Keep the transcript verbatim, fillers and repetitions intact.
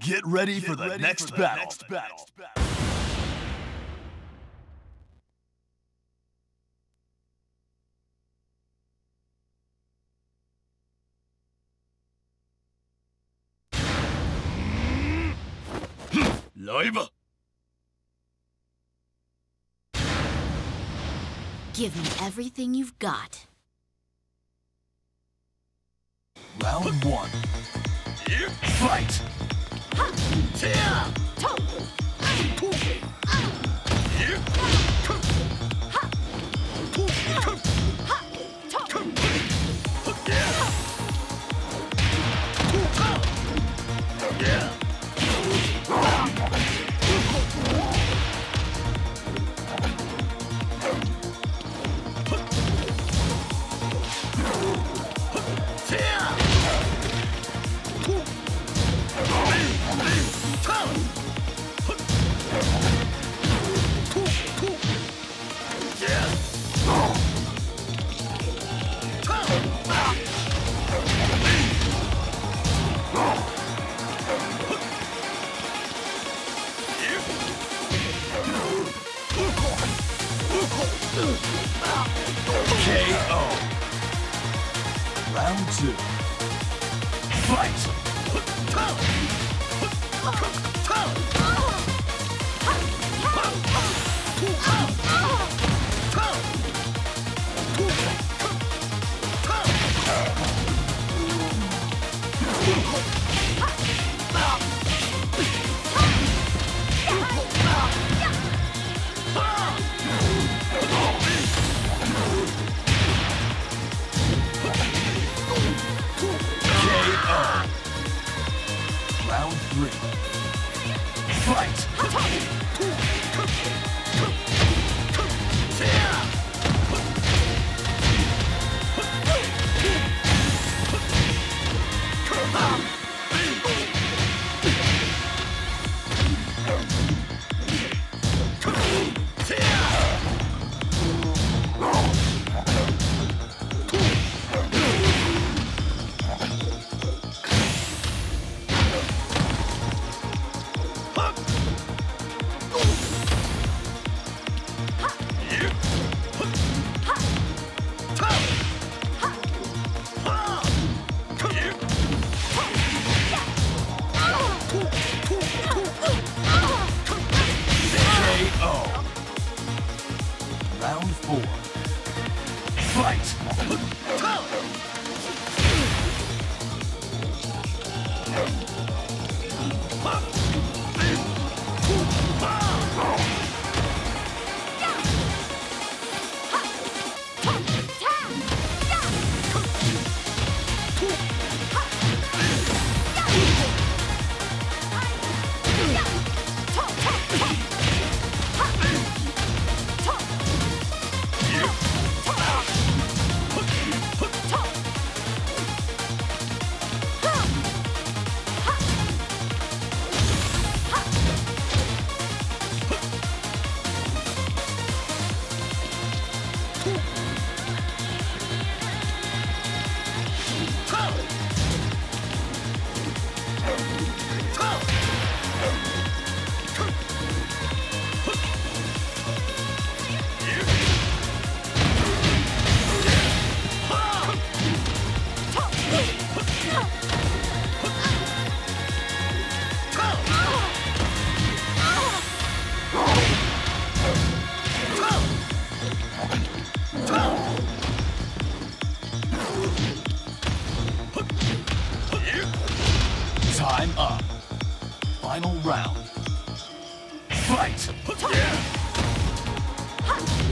Get ready Get for the, ready next, for the battle. next battle. Live. Give me everything you've got. Round one. Fight. K O. Round two. Fight. Time up. Final round. Fight! Yeah.